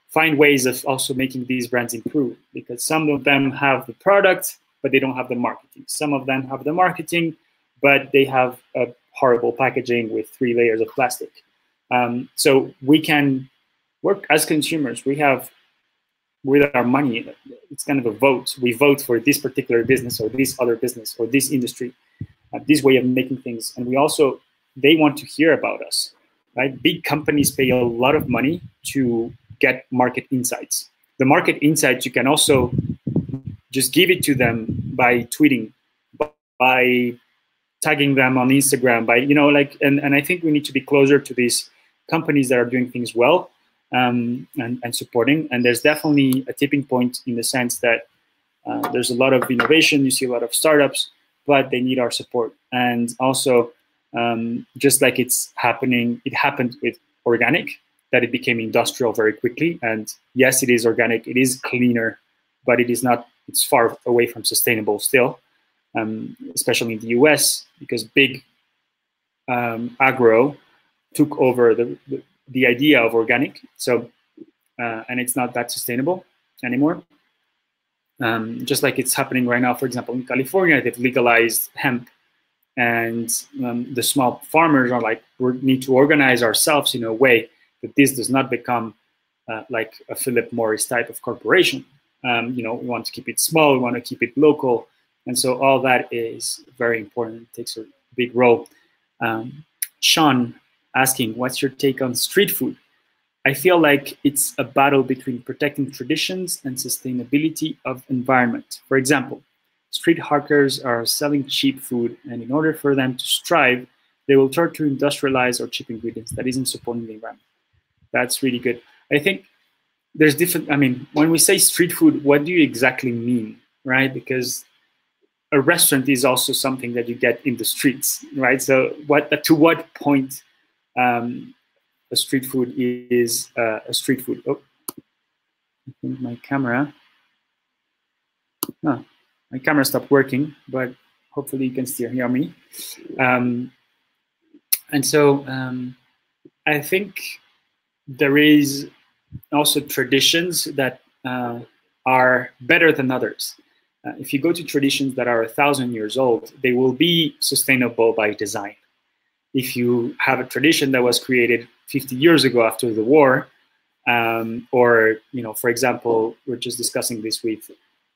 find ways of also making these brands improve, because some of them have the product, but they don't have the marketing. Some of them have the marketing, but they have a horrible packaging with three layers of plastic. Um, so we can work as consumers. We have, with our money, it's kind of a vote. We vote for this particular business or this other business or this industry, uh, this way of making things. And we also, they want to hear about us, right? Big companies pay a lot of money to get market insights. The market insights, you can also just give it to them by tweeting, by tagging them on Instagram, by, you know, like, and, and I think we need to be closer to these companies that are doing things well um, and, and supporting. And there's definitely a tipping point in the sense that uh, there's a lot of innovation, you see a lot of startups, but they need our support. And also, um, just like it's happening, it happened with organic, that it became industrial very quickly. And yes, it is organic, it is cleaner, but it is not, it's far away from sustainable still, um, especially in the U S, because big um, agro took over the, the, the idea of organic. So, uh, and it's not that sustainable anymore. Um, just like it's happening right now, for example, in California, they've legalized hemp. And um, the small farmers are like, we need to organize ourselves in a way that this does not become uh, like a Philip Morris type of corporation. Um, you know, we want to keep it small, we want to keep it local. And so all that is very important. It takes a big role. Um, Sean asking, what's your take on street food? I feel like it's a battle between protecting traditions and sustainability of environment. For example, street hawkers are selling cheap food, and in order for them to strive, they will turn to industrialize or cheap ingredients. That isn't supporting the environment. That's really good. I think there's different, I mean, when we say street food, what do you exactly mean, right? Because a restaurant is also something that you get in the streets, right? So what, to what point um, a street food is uh, a street food? Oh, I think my camera, oh, my camera stopped working, but hopefully you can still hear me. Um, and so um, I think there is also traditions that uh, are better than others. Uh, if you go to traditions that are a thousand years old, they will be sustainable by design. If you have a tradition that was created fifty years ago after the war, um, or, you know, for example, we're just discussing this with,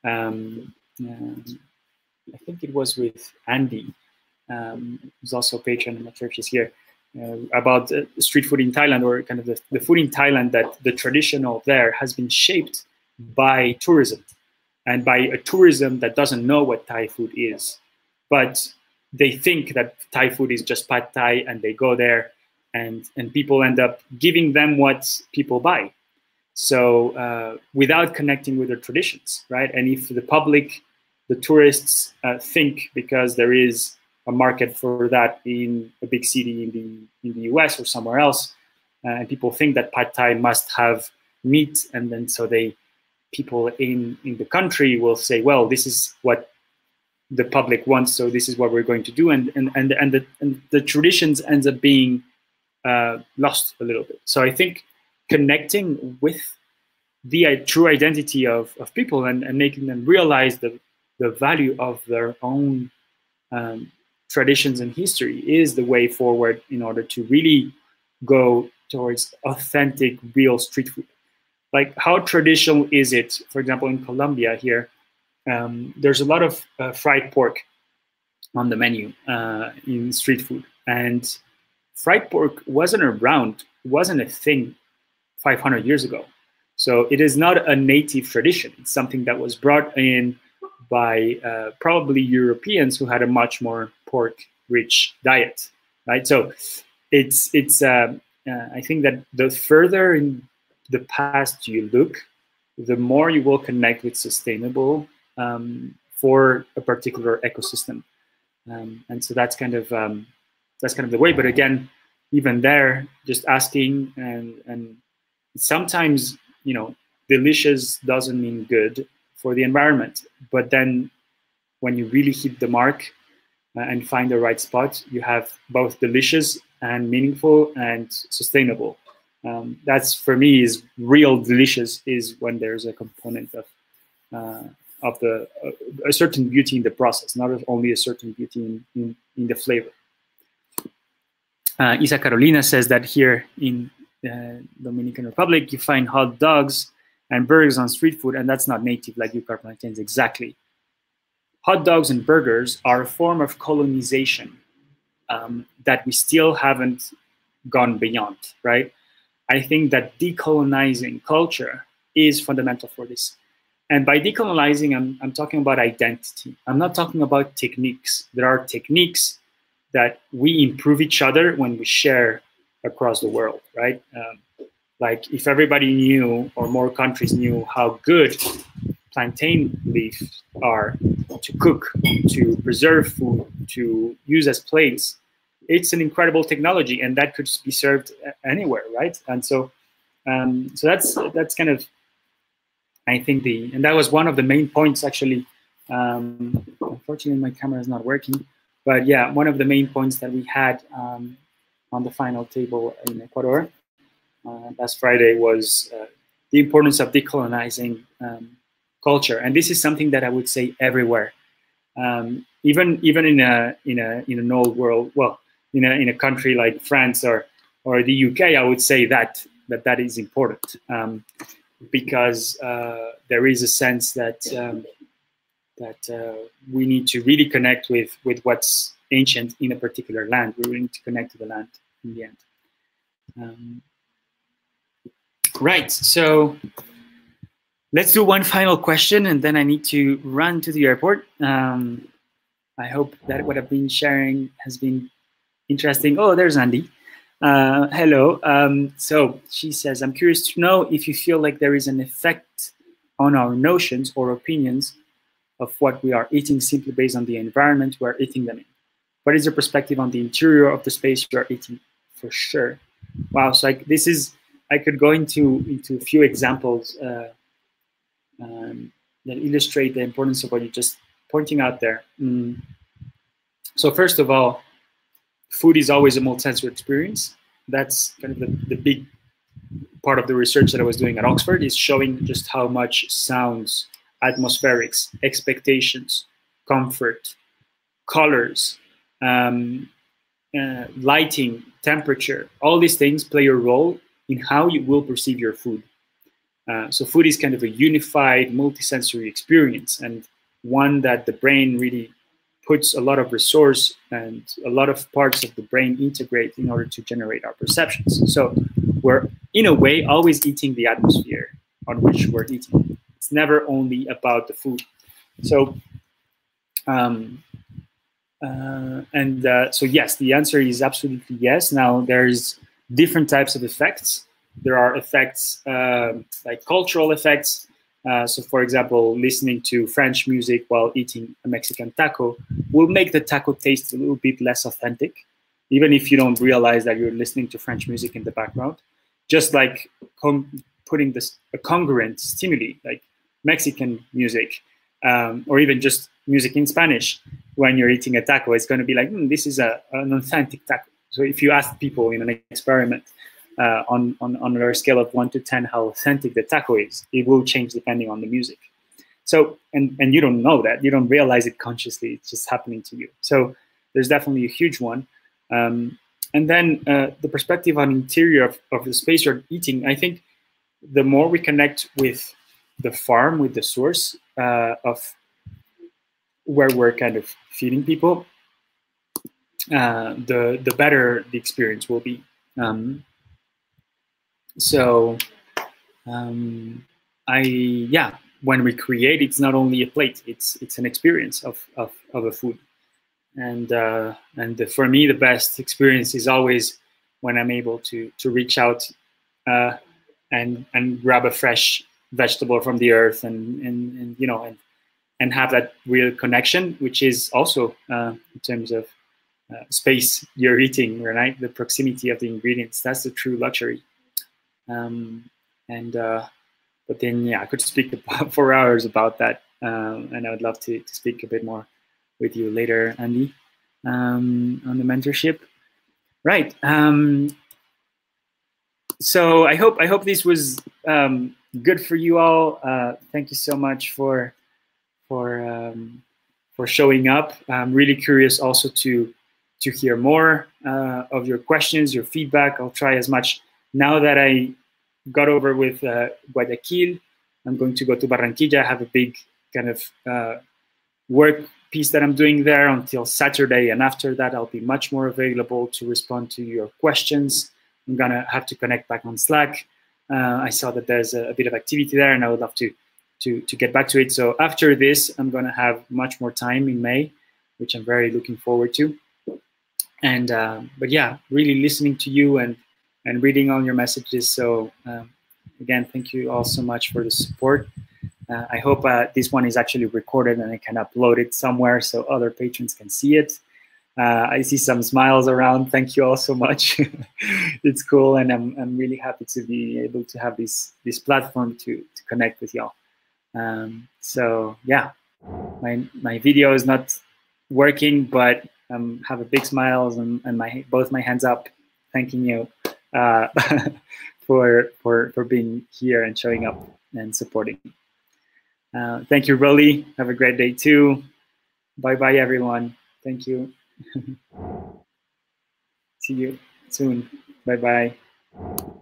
um, uh, I think it was with Andy, um, who's also a patron, I'm not sure if she's here, Uh, about uh, street food in Thailand, or kind of the, the food in Thailand, that the traditional there has been shaped by tourism, and by a tourism that doesn't know what Thai food is, but they think that Thai food is just pad Thai, and they go there, and and people end up giving them what people buy, so uh, without connecting with their traditions, right? And if the public, the tourists uh, think, because there is a market for that in a big city in the in the U S or somewhere else, uh, and people think that pad Thai must have meat, and then so they people in in the country will say, well, this is what the public wants, so this is what we're going to do, and and and and the, and the traditions ends up being uh, lost a little bit. So I think connecting with the uh, true identity of of people, and, and making them realize the the value of their own Um, traditions and history is the way forward in order to really go towards authentic, real street food. Like, how traditional is it? For example, in Colombia here, um, there's a lot of uh, fried pork on the menu uh, in street food. And fried pork wasn't around, wasn't a thing five hundred years ago. So it is not a native tradition. It's something that was brought in by uh, probably Europeans who had a much more pork-rich diet, right? So it's, it's uh, uh, I think that the further in the past you look, the more you will connect with sustainable um, for a particular ecosystem. Um, and so that's kind of, um, that's kind of the way. But again, even there, just asking, and, and sometimes, you know, delicious doesn't mean good. for the environment. But then when you really hit the mark and find the right spot, you have both delicious and meaningful and sustainable. Um, that's, for me, is real delicious, is when there's a component of uh, of the uh, a certain beauty in the process, not only a certain beauty in, in, in the flavor. Uh, Isa Carolina says that here in uh, Dominican Republic, you find hot dogs and burgers on street food, and that's not native, like you Carpentines, exactly. Hot dogs and burgers are a form of colonization um, that we still haven't gone beyond, right? I think that decolonizing culture is fundamental for this. And by decolonizing, I'm, I'm talking about identity. I'm not talking about techniques. There are techniques that we improve each other when we share across the world, right? Um, like if everybody knew, or more countries knew, how good plantain leaves are to cook, to preserve food, to use as plates, it's an incredible technology, and that could be served anywhere, right? And so, um, so that's that's kind of, I think the, and that was one of the main points actually. Um, unfortunately, my camera is not working, but yeah, one of the main points that we had um, on the final table in Ecuador uh, last Friday was uh, the importance of decolonizing um, culture, and this is something that I would say everywhere, um, even even in a in a in an old world, well. In a, in a country like France or or the U K, I would say that that, that is important um, because uh, there is a sense that um, that uh, we need to really connect with with what's ancient in a particular land. We really need to connect to the land in the end. Um, right. So let's do one final question, and then I need to run to the airport. Um, I hope that what I've been sharing has been interesting. Oh, there's Andy. Uh, hello. Um, so she says, I'm curious to know if you feel like there is an effect on our notions or opinions of what we are eating simply based on the environment we are eating them in. What is your perspective on the interior of the space you are eating? For sure. Wow. So I, this is, I could go into, into a few examples uh, um, that illustrate the importance of what you're just pointing out there. Mm. So first of all, food is always a multisensory experience. That's kind of the, the big part of the research that I was doing at Oxford, is showing just how much sounds, atmospherics, expectations, comfort, colors, um, uh, lighting, temperature, all these things play a role in how you will perceive your food. Uh, so food is kind of a unified multisensory experience, and one that the brain really puts a lot of resource and a lot of parts of the brain integrate in order to generate our perceptions. So we're, in a way, always eating the atmosphere on which we're eating. It's never only about the food. So, um, uh, and uh, so yes, the answer is absolutely yes. Now, there's different types of effects. There are effects uh, like cultural effects. Uh, so, for example, listening to French music while eating a Mexican taco will make the taco taste a little bit less authentic, even if you don't realize that you're listening to French music in the background. Just like putting this, a congruent stimuli, like Mexican music, um, or even just music in Spanish, when you're eating a taco, it's going to be like, mm, this is a, an authentic taco. So if you ask people in an experiment, Uh, on, on, on a scale of one to ten, how authentic the taco is, it will change depending on the music. So, and, and you don't know that. You don't realize it consciously. It's just happening to you. So there's definitely a huge one. Um, and then uh, the perspective on interior of, of the space you're eating, I think the more we connect with the farm, with the source uh, of where we're kind of feeding people, uh, the, the better the experience will be. Um, So, um, I, yeah, when we create, it's not only a plate, it's, it's an experience of, of, of a food. And, uh, and the, for me, the best experience is always when I'm able to, to reach out, uh, and, and grab a fresh vegetable from the earth and, and, and you know, and, and have that real connection, which is also, uh, in terms of, uh, space you're eating, right? The proximity of the ingredients, that's the true luxury. Um, and uh, But then, yeah, I could speak about four hours about that. Um, and I would love to, to speak a bit more with you later, Andy, um, on the mentorship. Right. Um, so I hope I hope this was um, good for you all. Uh, thank you so much for for um, for showing up. I'm really curious also to to hear more uh, of your questions, your feedback. I'll try as much now that I got over with uh, Guayaquil. I'm going to go to Barranquilla. I have a big kind of uh, work piece that I'm doing there until Saturday, and after that I'll be much more available to respond to your questions. I'm gonna have to connect back on Slack. Uh, I saw that there's a, a bit of activity there, and I would love to, to to get back to it. So after this, I'm gonna have much more time in May, which I'm very looking forward to. And uh, but yeah, really listening to you and and reading all your messages. So uh, again, thank you all so much for the support. Uh, I hope uh, this one is actually recorded and I can upload it somewhere so other patrons can see it. Uh, I see some smiles around. Thank you all so much. It's cool, and I'm, I'm really happy to be able to have this, this platform to, to connect with y'all. Um, so yeah, my, my video is not working, but I um, have a big smile and, and my, both my hands up, thanking you uh, for, for, for being here and showing up and supporting. Uh, thank you, Rolly. Have a great day too. Bye-bye, everyone. Thank you. See you soon. Bye-bye.